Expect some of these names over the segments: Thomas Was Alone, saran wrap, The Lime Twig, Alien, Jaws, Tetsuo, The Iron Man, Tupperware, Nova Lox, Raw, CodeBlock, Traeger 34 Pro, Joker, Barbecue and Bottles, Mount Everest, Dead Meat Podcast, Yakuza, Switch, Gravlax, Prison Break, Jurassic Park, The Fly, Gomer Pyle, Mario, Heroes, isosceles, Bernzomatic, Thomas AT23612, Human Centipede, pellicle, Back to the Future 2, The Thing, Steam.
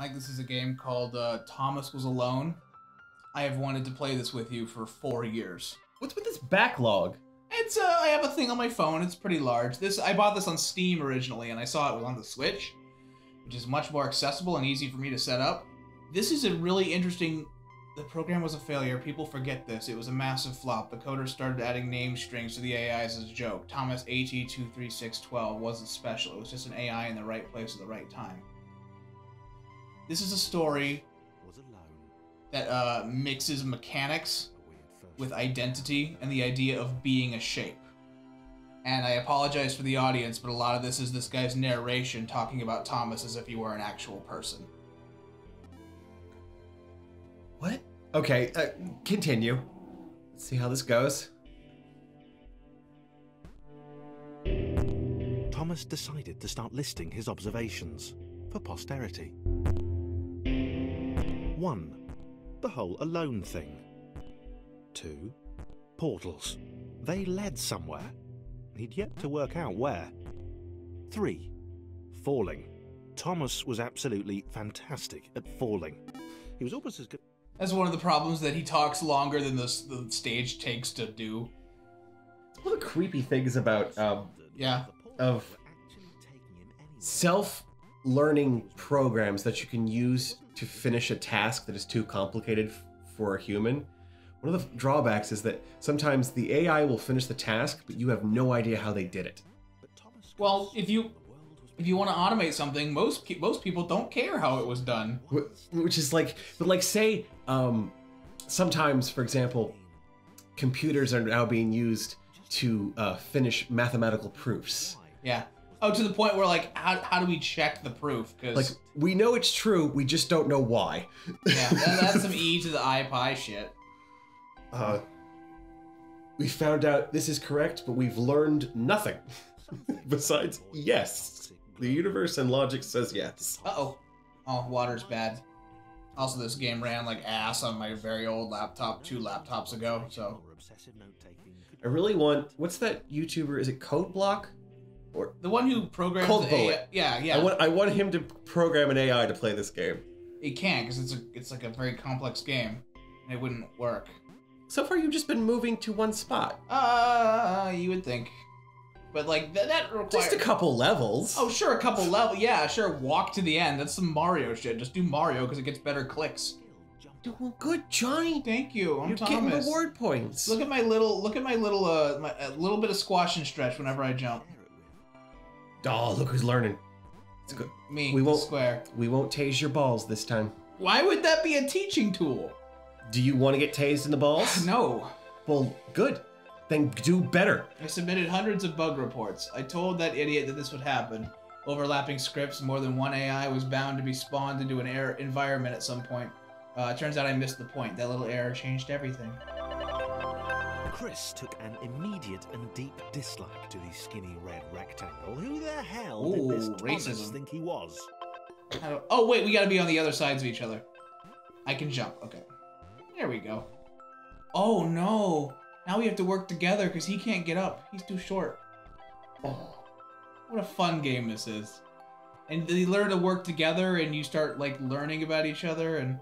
Mike, this is a game called Thomas Was Alone. I have wanted to play this with you for 4 years. What's with this backlog? It's I have a thing on my phone. It's pretty large. I bought this on Steam originally, and I saw it was on the Switch, which is much more accessible and easy for me to set up. This is a really interesting... The program was a failure. People forget this. It was a massive flop. The coder started adding name strings to the AI as a joke. Thomas AT23612 wasn't special. It was just an AI in the right place at the right time. This is a story that mixes mechanics with identity and the idea of being a shape. And I apologize for the audience, but a lot of this is this guy's narration talking about Thomas as if he were an actual person. What? Okay, continue. Let's see how this goes. Thomas decided to start listing his observations for posterity. 1. The whole alone thing. 2. Portals. They led somewhere. He'd yet to work out where. 3. Falling. Thomas was absolutely fantastic at falling. He was almost as good... That's one of the problems, that he talks longer than the stage takes to do. One of the creepy things about, of self-learning programs that you can use to finish a task that is too complicated for a human. One of the drawbacks is that sometimes the AI will finish the task, but you have no idea how they did it. Well, if you want to automate something, most people don't care how it was done. Which is like, but like say, sometimes, for example, computers are now being used to finish mathematical proofs. Yeah. Oh, to the point where like, how do we check the proof? Because like, we know it's true, we just don't know why. Yeah, that's some e to the I pi shit. We found out this is correct, but we've learned nothing. Besides, yes. The universe and logic says yes. Uh-oh. Oh, water's bad. Also, this game ran like ass on my very old laptop 2 laptops ago, so... I really want... What's that YouTuber? Is it CodeBlock? Or the one who programs the AI? Yeah, yeah. I want him to program an AI to play this game. He can, because it's like a very complex game, and it wouldn't work. So far, you've just been moving to one spot. You would think. But, like, that requires... Just a couple levels. Oh, sure, a couple levels. Yeah, sure, walk to the end. That's some Mario shit. Just do Mario, because it gets better clicks. Well, good, Johnny. Thank you. I'm Thomas. You're getting reward points. Look at my little... Look at my little... a little bit of squash and stretch whenever I jump. Oh, look who's learning. It's good. Me, square. We won't tase your balls this time. Why would that be a teaching tool? Do you want to get tased in the balls? No. Well, good. Then do better. I submitted hundreds of bug reports. I told that idiot that this would happen. Overlapping scripts, more than one AI was bound to be spawned into an error environment at some point. Turns out I missed the point. That little error changed everything. Chris took an immediate and deep dislike to the skinny red rectangle. Who the hell did this Thomas think he was? Oh, wait, we gotta be on the other sides of each other. I can jump. Okay. There we go. Oh, no. Now we have to work together because he can't get up. He's too short. Oh, what a fun game this is. And they learn to work together and you start like learning about each other and...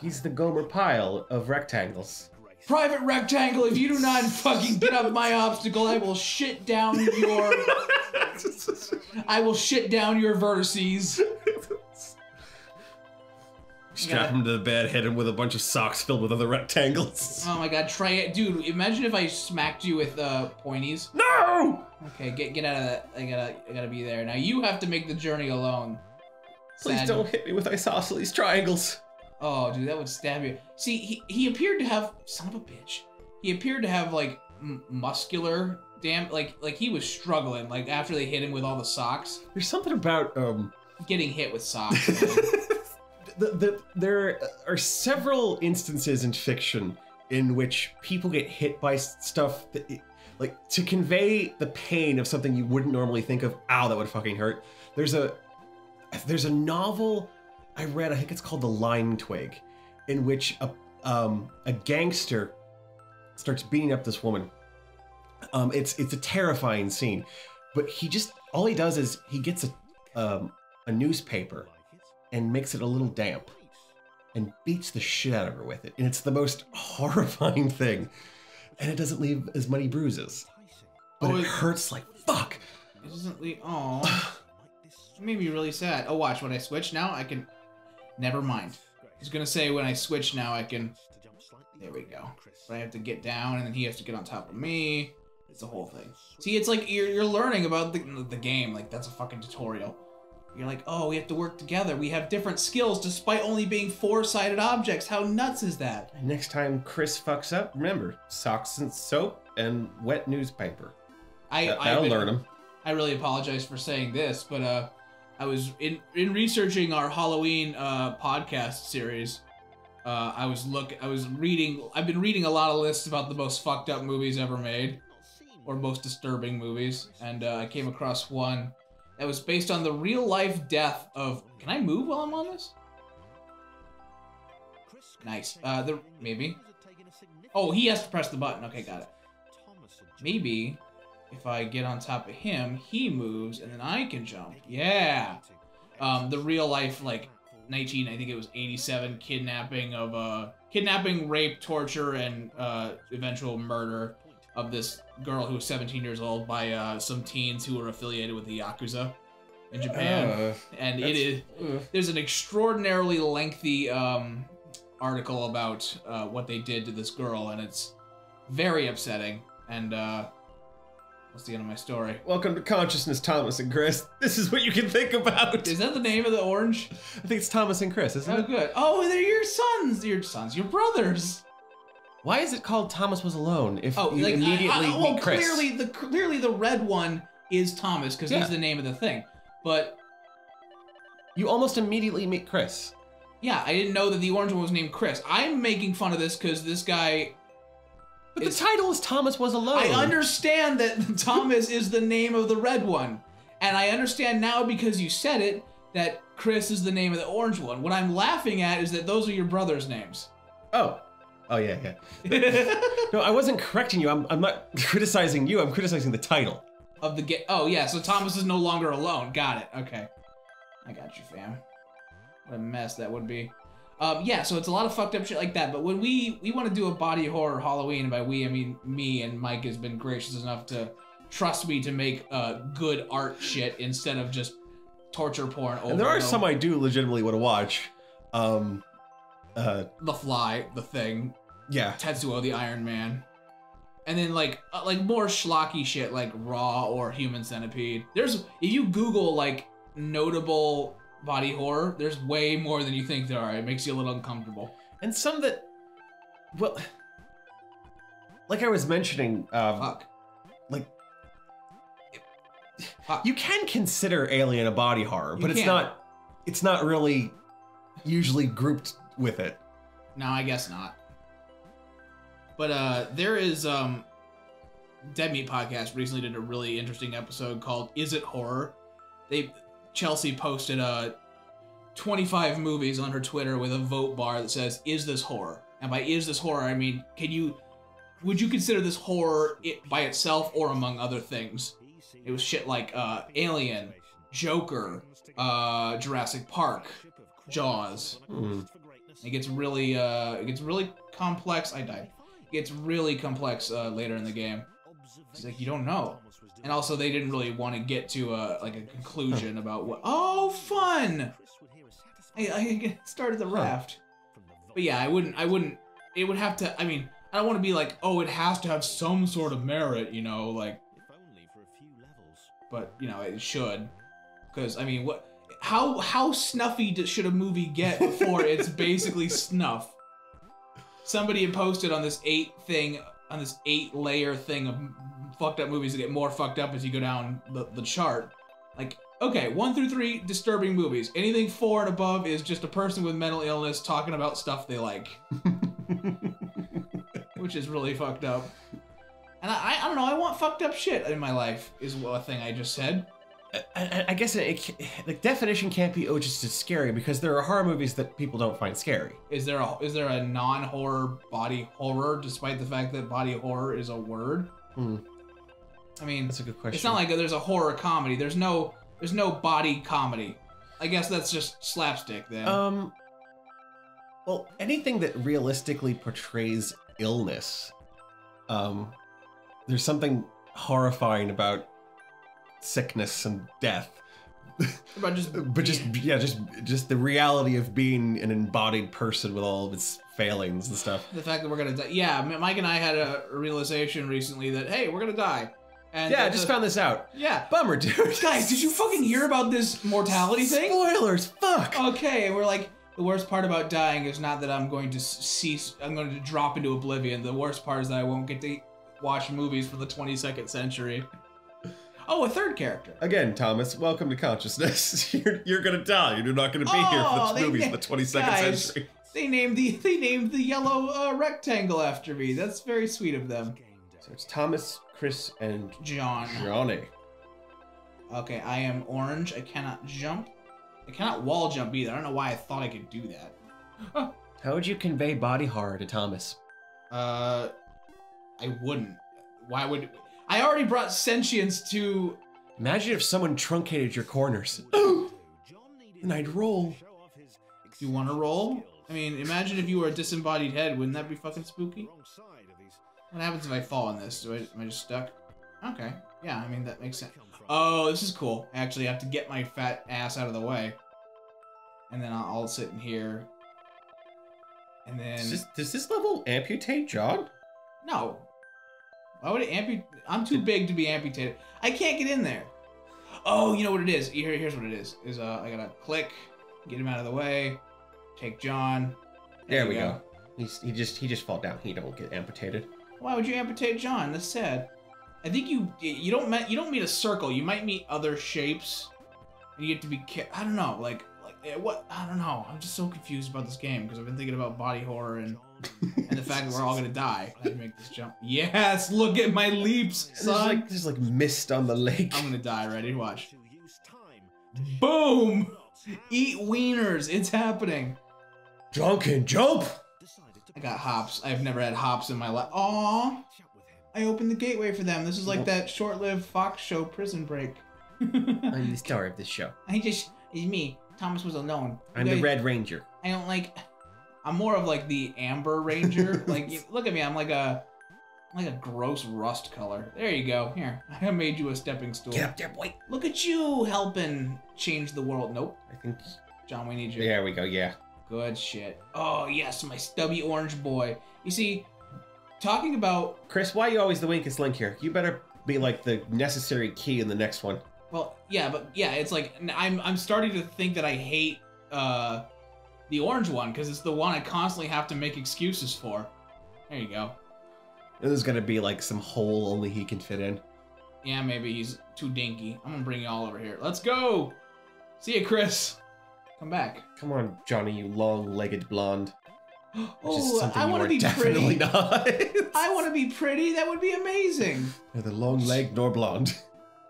He's the Gomer Pyle of rectangles. Private Rectangle, if you do not fucking get up my obstacle, I will shit down your... I will shit down your vertices. Strap him to the bed, hit him with a bunch of socks filled with other rectangles. Oh my god, try it. Dude, imagine if I smacked you with pointies. No! Okay, get out of that. I gotta be there. Now you have to make the journey alone. Please don't hit me with isosceles triangles. Oh, dude, that would stab you. See, he appeared to have... Son of a bitch. He appeared to have, like, muscular... Damn, like he was struggling, like, after they hit him with all the socks. There's something about, getting hit with socks. There are several instances in fiction in which people get hit by stuff that, like, to convey the pain of something you wouldn't normally think of. Ow, that would fucking hurt. There's a novel I read, I think it's called The Lime Twig, in which a gangster starts beating up this woman. It's a terrifying scene, but all he does is he gets a newspaper. and makes it a little damp and beats the shit out of her with it. And it's the most horrifying thing. And it doesn't leave as many bruises. But it hurts like fuck. It doesn't leave... Aw. It made me really sad. Oh, watch. When I switch now, I can... Never mind. I was going to say when I switch now, I can... There we go. But I have to get down, and then he has to get on top of me. It's the whole thing. See, it's like you're learning about the game. Like, that's a fucking tutorial. You're like, oh, we have to work together. We have different skills despite only being four-sided objects. How nuts is that? Next time Chris fucks up, remember, socks and soap and wet newspaper. That'll learn him. I really apologize for saying this, but I was in researching our Halloween podcast series. I've been reading a lot of lists about the most fucked up movies ever made, or most disturbing movies, and I came across one that was based on the real-life death of... Can I move while I'm on this? Nice. Maybe. Oh, he has to press the button. Okay, got it. Maybe if I get on top of him, he moves, and then I can jump. Yeah! The real-life, like, 87 kidnapping of, kidnapping, rape, torture, and, eventual murder of this girl who was 17 years old by, some teens who were affiliated with the Yakuza in Japan. And it is, there's an extraordinarily lengthy, article about, what they did to this girl, and it's very upsetting, and, that's the end of my story. Welcome to Consciousness, Thomas and Chris. This is what you can think about. Is that the name of the orange? I think it's Thomas and Chris, isn't it? Oh, good. Oh, they're your sons. Your brothers. Why is it called Thomas Was Alone if meet Chris? Clearly the red one is Thomas, because he's the name of the thing. But... You almost immediately meet Chris. Yeah, I didn't know that the orange one was named Chris. I'm making fun of this because this guy... But the title is Thomas Was Alone. I understand that Thomas is the name of the red one. And I understand now, because you said it, that Chris is the name of the orange one. What I'm laughing at is that those are your brother's names. Oh. Oh, yeah, yeah. No, I wasn't correcting you. I'm not criticizing you. I'm criticizing the title. Of the game. Oh, yeah, so Thomas is no longer alone. Got it. Okay. I got you, fam. What a mess that would be. Yeah, so it's a lot of fucked up shit like that, but when we want to do a body horror Halloween, and by we, I mean me, and Mike has been gracious enough to trust me to make good art shit instead of just torture porn over and there are and over. Some I do legitimately want to watch. The Fly, The Thing. Yeah. Tetsuo, The Iron Man. And then like more schlocky shit like Raw or Human Centipede. If you Google like notable... body horror, there's way more than you think there are. It makes you a little uncomfortable. And some that, well, like I was mentioning, you can consider Alien a body horror, but it's not really usually grouped with it. No, I guess not. But there is Dead Meat Podcast recently did a really interesting episode called "Is It Horror?" Chelsea posted 25 movies on her Twitter with a vote bar that says, "Is this horror?" And by "is this horror," I mean, would you consider this horror by itself or among other things? It was shit like Alien, Joker, Jurassic Park, Jaws. It gets really complex. I died. It gets really complex later in the game. It's like you don't know. And also, they didn't really want to get to a conclusion about what... Oh, fun! I started the raft. But yeah, I wouldn't... It would have to... I mean, I don't want to be like, oh, it has to have some sort of merit, you know, like... But, you know, it should. Because, I mean, what... How snuffy should a movie get before it's basically snuff? Somebody had posted on this 8-layer thing of... fucked up movies that get more fucked up as you go down the chart. Like, okay, 1 through 3, disturbing movies. Anything 4 and above is just a person with mental illness talking about stuff they like. Which is really fucked up. And I don't know, I want fucked up shit in my life, is a thing I just said. I guess the definition can't be, oh, just as scary, because there are horror movies that people don't find scary. Is there a non-horror body horror, despite the fact that body horror is a word? Hmm. I mean, that's a good question. It's not like there's a horror comedy. There's no body comedy. I guess that's just slapstick then. Well, anything that realistically portrays illness, there's something horrifying about sickness and death. About just but just the reality of being an embodied person with all of its failings and stuff. The fact that we're gonna die. Yeah, Mike and I had a realization recently that, hey, we're gonna die. And yeah, I just found this out. Yeah. Bummer, dude. Guys, did you fucking hear about this mortality thing? Spoilers, fuck! Okay, and we're like, the worst part about dying is not that I'm going to cease, I'm going to drop into oblivion. The worst part is that I won't get to watch movies for the 22nd century. Oh, a third character. Again, Thomas, welcome to consciousness. You're gonna die. You're not gonna be here for the movies of the 22nd century. They named the yellow rectangle after me. That's very sweet of them. So it's Thomas, Chris, and John. Johnny. Okay, I am orange. I cannot jump. I cannot wall jump either. I don't know why I thought I could do that. Oh. How would you convey body horror to Thomas? I wouldn't. Why would? I already brought sentience to... Imagine if someone truncated your corners. And I'd roll. You want to roll? I mean, imagine if you were a disembodied head. Wouldn't that be fucking spooky? What happens if I fall on this? Am I just stuck? Okay. Yeah, I mean, that makes sense. Oh, this is cool. I actually have to get my fat ass out of the way. And then I'll sit in here. And then... Does this level amputate John? No. Why would it amputate? I'm too big to be amputated. I can't get in there. Oh, you know what it is. Here's what it is. I gotta click, get him out of the way, take John. There we go. He just fall down. He don't get amputated. Why would you amputate John? That's sad. I think you don't meet a circle. You might meet other shapes. And you get to be I don't know. Like what? I don't know. I'm just so confused about this game because I've been thinking about body horror and. And the fact that we're all gonna die. I had to make this jump. Yes, look at my leaps, son. There's like mist on the lake. I'm gonna die, ready? Watch. Boom! Eat wieners, it's happening. John can jump! I got hops. I've never had hops in my life. Aww! I opened the gateway for them. This is like that short-lived Fox show, Prison Break. I'm the star of this show. It's me. Thomas Was Alone. I'm the Red Ranger. I don't like... I'm more of like the Amber Ranger. Like, look at me, I'm like a gross rust color. There you go. Here, I made you a stepping stool. Get up there, boy. Look at you helping change the world. Nope. I think John, we need you. There we go. Yeah. Good shit. Oh yes, my stubby orange boy. You see, talking about Chris, why are you always the weakest link here? You better be like the necessary key in the next one. Well, yeah, but yeah, it's like I'm starting to think that I hate. The orange one, because it's the one I constantly have to make excuses for. There you go. This is going to be like some hole only he can fit in. Yeah, maybe he's too dinky. I'm going to bring you all over here. Let's go! See ya, Chris! Come back. Come on, Johnny, you long-legged blonde. Oh, I want to be pretty. I want to be pretty. That would be amazing. Neither long-legged nor blonde.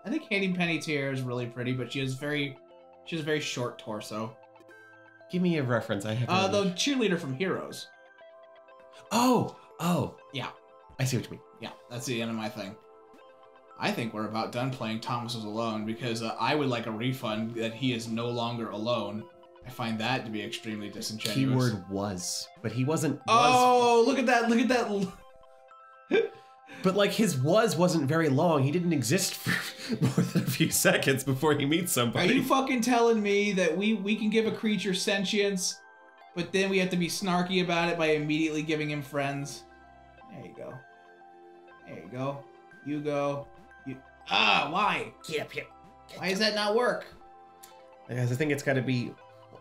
I think Handy Penny Tear is really pretty, but she has a very short torso. Give me a reference. I have the cheerleader from Heroes. Oh! Oh! Yeah. I see what you mean. Yeah, that's the end of my thing. I think we're about done playing Thomas Was Alone because I would like a refund that he is no longer alone. I find that to be extremely disingenuous. Keyword was. But he wasn't Oh! Was. Look at that! Look at that! But like his wasn't very long. He didn't exist for more than a few seconds before he meets somebody. Are you fucking telling me that we can give a creature sentience, but then we have to be snarky about it by immediately giving him friends? There you go. There you go. You go. You why? Why does that not work? Because I think it's got to be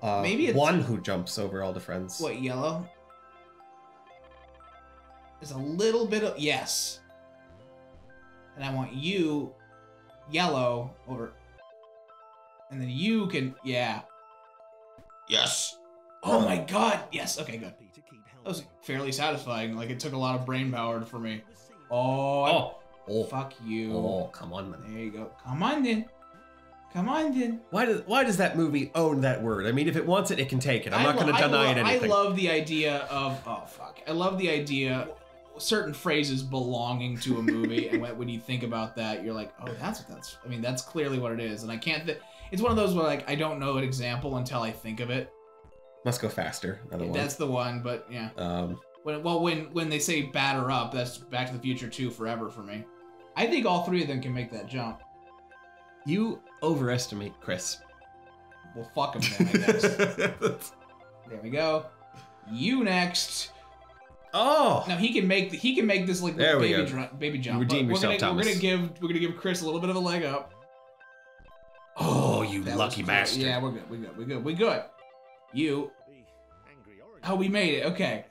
maybe it's one who jumps over all the friends. What, yellow? There's a little bit of yes. And I want you, yellow, over. And then you can, yeah. Yes. Oh my god, yes. Okay, good. That was fairly satisfying. Like, it took a lot of brain power for me. Oh, fuck you. Oh, come on, man. There you go. Come on, then. Come on, then. Why does that movie own that word? I mean, if it wants it, it can take it. I'm not going to deny it anything. I love the idea of, oh, fuck. I love the idea... certain phrases belonging to a movie, and when you think about that, you're like, oh, that's what that's... I mean, that's clearly what it is, and I can't... It's one of those where, like, I don't know an example until I think of it. Must Go Faster. That's the one, but yeah. When they say batter up, that's Back to the Future 2 forever for me. I think all three of them can make that jump. You overestimate Chris. Well, fuck him then, I guess. There we go. You next. Oh. No, he can make this like baby jump. You redeem yourself, Thomas. We're gonna give Chris a little bit of a leg up. Oh, you lucky bastard. Yeah, we're good. You. Oh, we made it. Okay.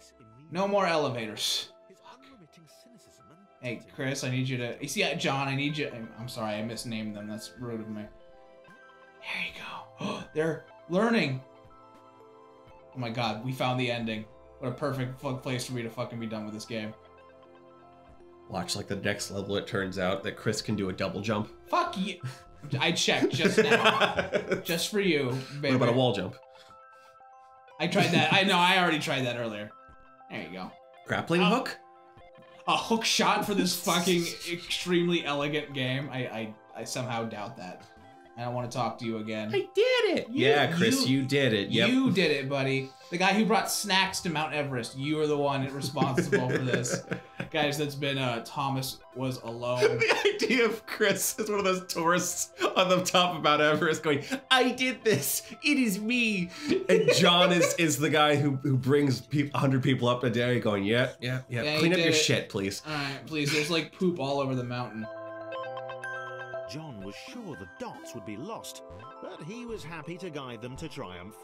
No more elevators. Fuck. Hey, Chris, I need you to. You see, John, I need you. I'm sorry, I misnamed them. That's rude of me. There you go. Oh, they're learning. Oh my god, we found the ending. What a perfect place for me to fucking be done with this game. Watch, like, the next level, it turns out that Chris can do a double jump. Fuck you. I checked just now. Just for you, baby. What about a wall jump? I tried that. I know, I already tried that earlier. There you go. Grappling hook? A hook shot for this fucking extremely elegant game? I somehow doubt that. I don't want to talk to you again. I did it! Yeah, Chris, you did it. Yep. You did it, buddy. The guy who brought snacks to Mount Everest, you are the one responsible for this. Guys, that's been Thomas Was Alone. The idea of Chris is one of those tourists on the top of Mount Everest going, I did this, it is me. And John is the guy who brings 100 people up a day going, yeah, clean up your shit, please. All right, please, there's like poop all over the mountain. John was sure the dots would be lost, but he was happy to guide them to triumph.